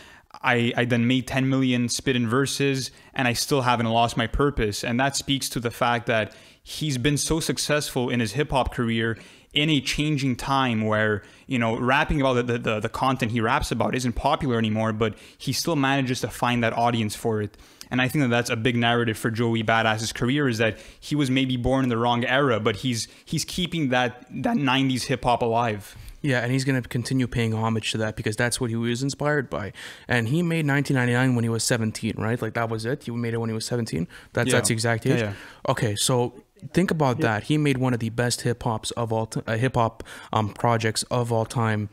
I then made 10 million spitting verses and I still haven't lost my purpose. And that speaks to the fact that he's been so successful in his hip hop career in a changing time where, you know, rapping about the content he raps about isn't popular anymore, but he still manages to find that audience for it. And I think that that's a big narrative for Joey Badass's career, is that he was maybe born in the wrong era, but he's keeping that 90s hip hop alive. Yeah, and he's going to continue paying homage to that because that's what he was inspired by. And he made 1999 when he was 17, right? Like, that was it. He made it when he was 17. That's the exact age. Yeah, yeah. Okay, so think about that. He made one of the best hip hop projects of all time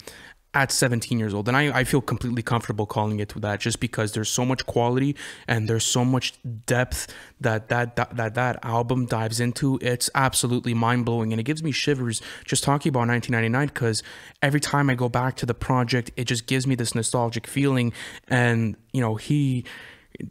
at 17 years old. And I feel completely comfortable calling it that just because there's so much quality and there's so much depth that album dives into. It's absolutely mind-blowing, and it gives me shivers just talking about 1999 because every time I go back to the project, it just gives me this nostalgic feeling. And, you know,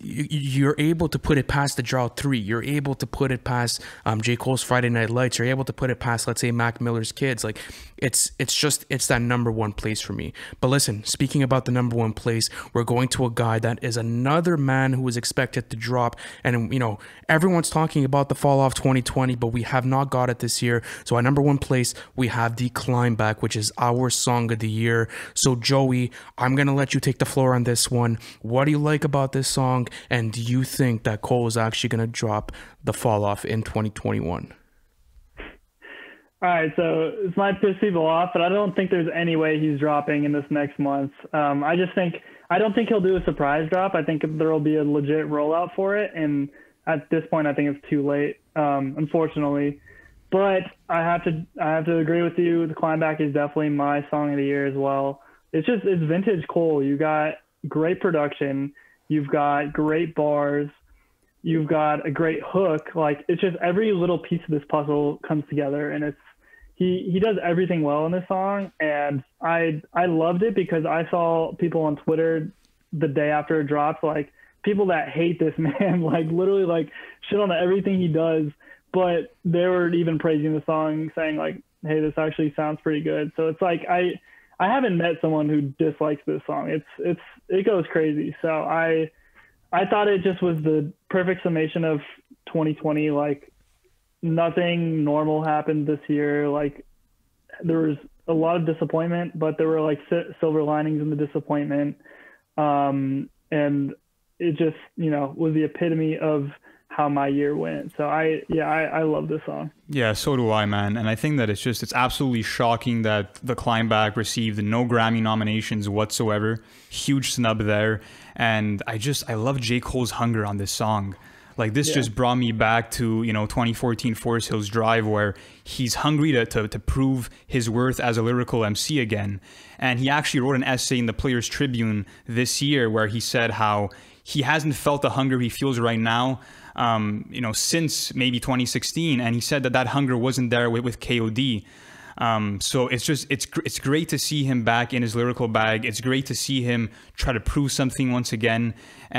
you're able to put it past The Drought 3. You're able to put it past J. Cole's Friday Night Lights. You're able to put it past, let's say, Mac Miller's Kids. Like, it's that #1 place for me. But listen, speaking about the #1 place, we're going to a guy that is another man who is expected to drop. And, you know, everyone's talking about the fall off 2020, but we have not got it this year. So at #1 place, we have The Climb Back, which is our song of the year. So Joey, I'm going to let you take the floor on this one. What do you like about this song? And do you think that Cole is actually going to drop the fall off in 2021? All right, so it's my pissy fall off, but I don't think there's any way he's dropping in this next month. I don't think he'll do a surprise drop. I think there will be a legit rollout for it, and at this point, I think it's too late, unfortunately. But I have to agree with you. The Climb Back is definitely my song of the year as well. It's just vintage Cole. You got great production. You've got great bars. You've got a great hook. Like, it's just every little piece of this puzzle comes together, and it's he does everything well in this song. And I loved it because I saw people on Twitter the day after it dropped, like people that hate this man, like literally like shit on everything he does. But they were even praising the song, saying like, "Hey, this actually sounds pretty good." So it's like I haven't met someone who dislikes this song. It goes crazy. So I thought it just was the perfect summation of 2020. Like, nothing normal happened this year. Like, there was a lot of disappointment, but there were like silver linings in the disappointment. And it just, you know, was the epitome of how my year went. So I love this song. Yeah, so do I, man. And I think that it's absolutely shocking that The Climb Back received no Grammy nominations whatsoever. Huge snub there. And I love J. Cole's hunger on this song. Like, this just brought me back to, you know, 2014 Forest Hills Drive, where he's hungry to prove his worth as a lyrical MC again. And he actually wrote an essay in the Players Tribune this year where he said how he hasn't felt the hunger he feels right now, you know, since maybe 2016. And he said that hunger wasn't there with KOD. So it's great to see him back in his lyrical bag. It's great to see him try to prove something once again.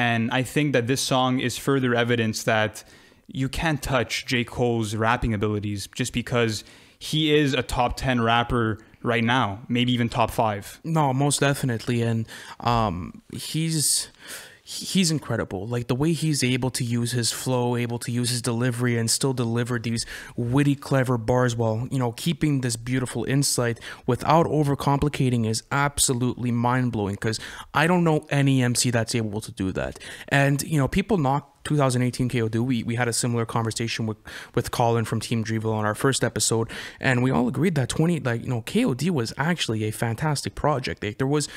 And I think that this song is further evidence that you can't touch J. Cole's rapping abilities just because he is a top 10 rapper right now, maybe even top 5. No, most definitely. And he's incredible. Like, the way he's able to use his flow, able to use his delivery, and still deliver these witty, clever bars while, you know, keeping this beautiful insight without overcomplicating is absolutely mind-blowing, because I don't know any MC that's able to do that. And, you know, people knock 2018 KOD. We had a similar conversation with Colin from Team Dreeville on our first episode, and we all agreed that KOD was actually a fantastic project. Like,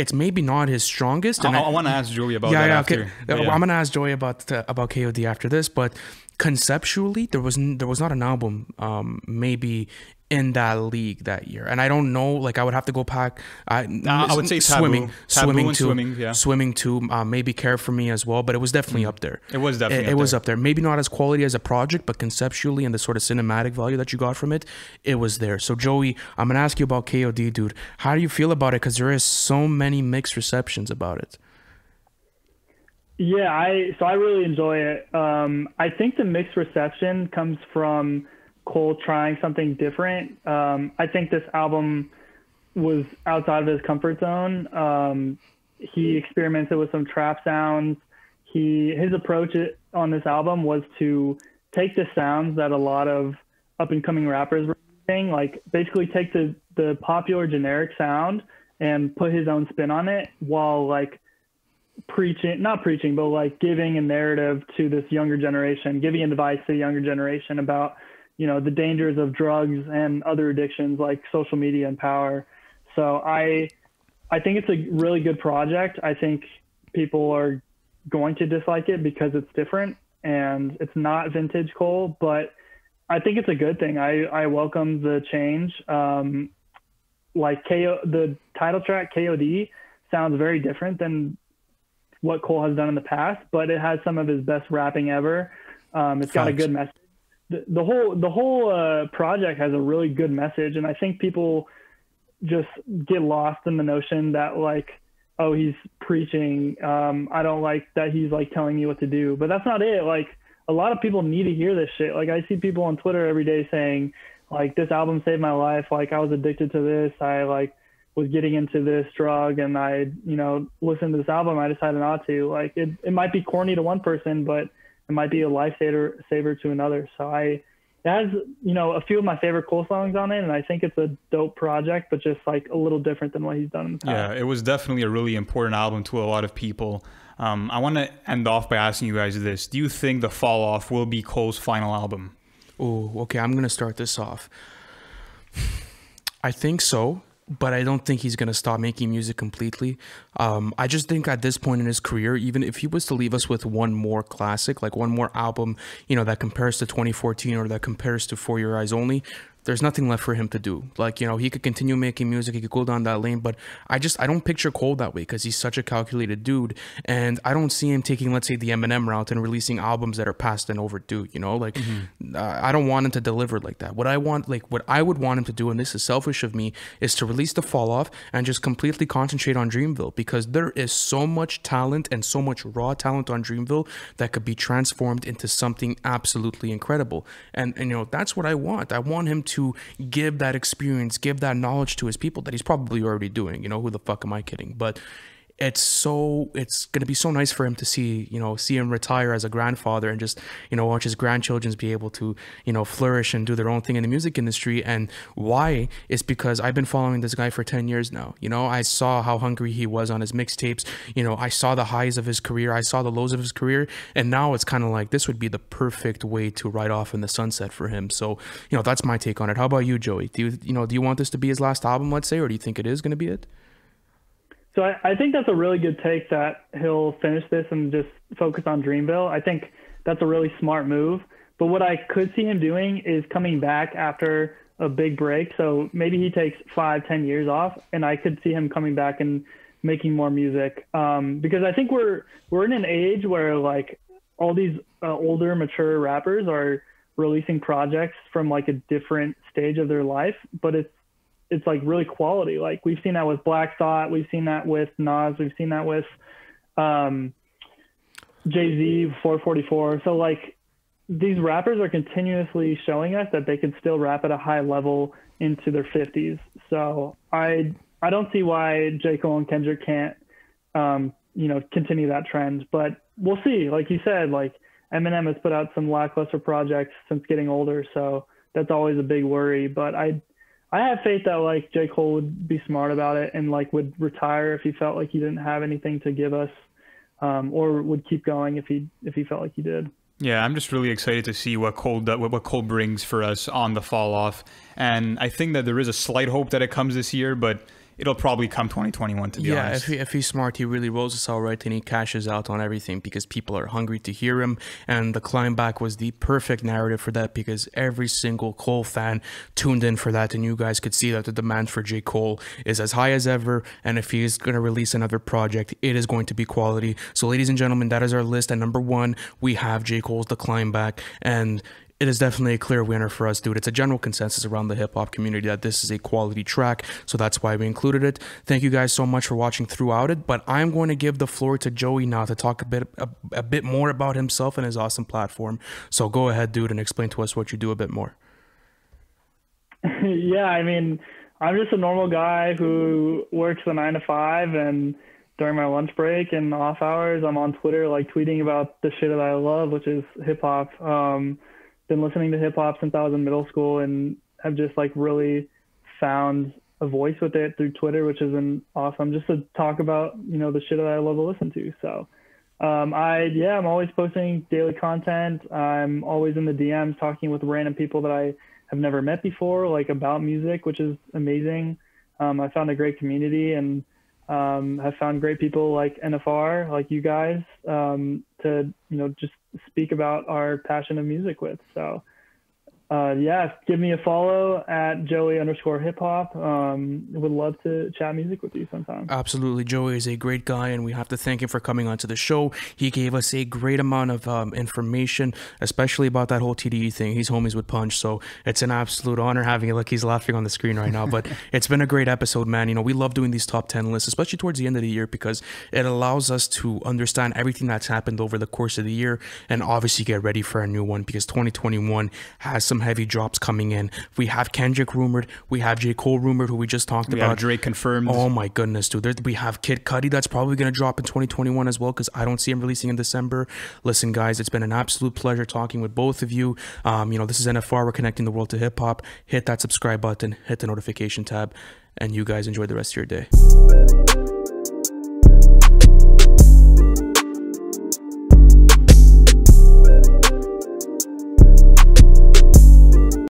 it's maybe not his strongest. And I want to ask Joey about that after. Okay. Yeah. I'm going to ask Joey about KOD after this, but conceptually, there was not an album maybe in that league that year. And I don't know, like, I would have to go back. I would say Swimming Too, maybe Care For Me as well, but it was definitely up there. It was definitely up there. Maybe not as quality as a project, but conceptually and the sort of cinematic value that you got from it, it was there. So Joey, I'm gonna ask you about KOD, dude. How do you feel about it? Because there is so many mixed receptions about it. Yeah, I really enjoy it. I think the mixed reception comes from Cole trying something different. I think this album was outside of his comfort zone. He experimented with some trap sounds. His approach on this album was to take the sounds that a lot of up-and-coming rappers were using, like basically take the popular generic sound and put his own spin on it while like not preaching, but like giving a narrative to this younger generation, giving advice to the younger generation about you know, the dangers of drugs and other addictions like social media and power. So I think it's a really good project. I think people are going to dislike it because it's different and it's not vintage Cole, but I think it's a good thing. I welcome the change. Like the title track KOD sounds very different than what Cole has done in the past, but it has some of his best rapping ever. It's got a good message. The whole project has a really good message, and I think people just get lost in the notion that like, oh, he's preaching. I don't like that he's like telling me what to do, but that's not it. Like, a lot of people need to hear this shit. Like, I see people on Twitter every day saying like, this album saved my life. Like, I was addicted to this. I like was getting into this drug and I, you know, listened to this album. I decided not to. Like, it might be corny to one person, but it might be a lifesaver to another. So it has, you know, a few of my favorite Cole songs on it, and I think it's a dope project, but just like a little different than what he's done in the past. Yeah, it was definitely a really important album to a lot of people. I want to end off by asking you guys this. Do you think The Fall Off will be Cole's final album? Oh, okay, I'm going to start this off. I think so, but I don't think he's going to stop making music completely. I just think at this point in his career, even if he was to leave us with one more classic, like one more album, you know, that compares to 2014 or that compares to For Your Eyes Only, there's nothing left for him to do. Like, you know, he could continue making music, he could go down that lane, but I don't picture Cole that way because he's such a calculated dude, and I don't see him taking, let's say, the Eminem route and releasing albums that are past and overdue, you know? Like, I don't want him to deliver like that. What I want, like, what I would want him to do, and this is selfish of me, is to release The Fall Off and just completely concentrate on Dreamville, because there is so much talent and so much raw talent on Dreamville that could be transformed into something absolutely incredible. And you know, that's what I want. I want him to give that experience, give that knowledge to his people that he's probably already doing. You know, who the fuck am I kidding? But it's gonna be so nice for him to see, you know, see him retire as a grandfather and just, you know, watch his grandchildren be able to, you know, flourish and do their own thing in the music industry. And why is because I've been following this guy for 10 years now. You know, I saw how hungry he was on his mixtapes. You know, I saw the highs of his career, I saw the lows of his career, and now it's kind of like this would be the perfect way to ride off in the sunset for him. So, you know, that's my take on it. How about you, Joey? Do you want this to be his last album, let's say, or do you think it is gonna be it? So I think that's a really good take, that he'll finish this and just focus on Dreamville. I think that's a really smart move. But what I could see him doing is coming back after a big break. So maybe he takes 5-10 years off, and I could see him coming back and making more music. Because I think we're in an age where like all these older, mature rappers are releasing projects from like a different stage of their life, but it's like really quality. Like, we've seen that with Black Thought, we've seen that with Nas, we've seen that with Jay-Z, 444. So like, these rappers are continuously showing us that they could still rap at a high level into their 50s. So I don't see why J. Cole and Kendrick can't you know, continue that trend. But we'll see. Like you said, like Eminem has put out some lackluster projects since getting older, so that's always a big worry. But I have faith that like J. Cole would be smart about it and like would retire if he felt like he didn't have anything to give us, or would keep going if he felt like he did. Yeah, I'm just really excited to see what Cole brings for us on The Fall Off, and I think that there is a slight hope that it comes this year, but it'll probably come 2021, to be honest. Yeah, if he's smart, he really rolls us all right and he cashes out on everything because people are hungry to hear him. And The Climb Back was the perfect narrative for that, because every single Cole fan tuned in for that. And you guys could see that the demand for J. Cole is as high as ever. And if he is going to release another project, it is going to be quality. So, ladies and gentlemen, that is our list. And #1, we have J. Cole's The Climb Back. And it is definitely a clear winner for us, dude. It's a general consensus around the hip-hop community that this is a quality track, so that's why we included it. Thank you guys so much for watching throughout it, but I'm going to give the floor to Joey now to talk a bit more about himself and his awesome platform. So go ahead, dude, and explain to us what you do a bit more. Yeah, I mean, I'm just a normal guy who works the 9-to-5, and during my lunch break and off hours, I'm on Twitter, like, tweeting about the shit that I love, which is hip-hop. Been listening to hip hop since I was in middle school, and have just like really found a voice with it through Twitter, which has been awesome, just to talk about, you know, the shit that I love to listen to. So I'm always posting daily content. I'm always in the DMs talking with random people that I have never met before, like about music, which is amazing. I found a great community and have found great people like NFR, like you guys, to, you know, just speak about our passion of music with. So give me a follow at Joey_hip-hop. Would love to chat music with you sometime. Absolutely. Joey is a great guy, and we have to thank him for coming onto the show. He gave us a great amount of information, especially about that whole TDE thing. He's homies with Punch, so it's an absolute honor having it. Look, he's laughing on the screen right now, but it's been a great episode, man. You know, we love doing these top 10 lists, especially towards the end of the year, because it allows us to understand everything that's happened over the course of the year and obviously get ready for a new one, because 2021 has some heavy drops coming in. We have Kendrick rumored, we have J. Cole rumored, who we just talked about. Drake confirmed. Oh my goodness, dude. We have Kid Cudi that's probably going to drop in 2021 as well, because I don't see him releasing in December. Listen, guys, it's been an absolute pleasure talking with both of you. You know, this is NFR. We're connecting the world to hip-hop. Hit that subscribe button, hit the notification tab, and you guys enjoy the rest of your day.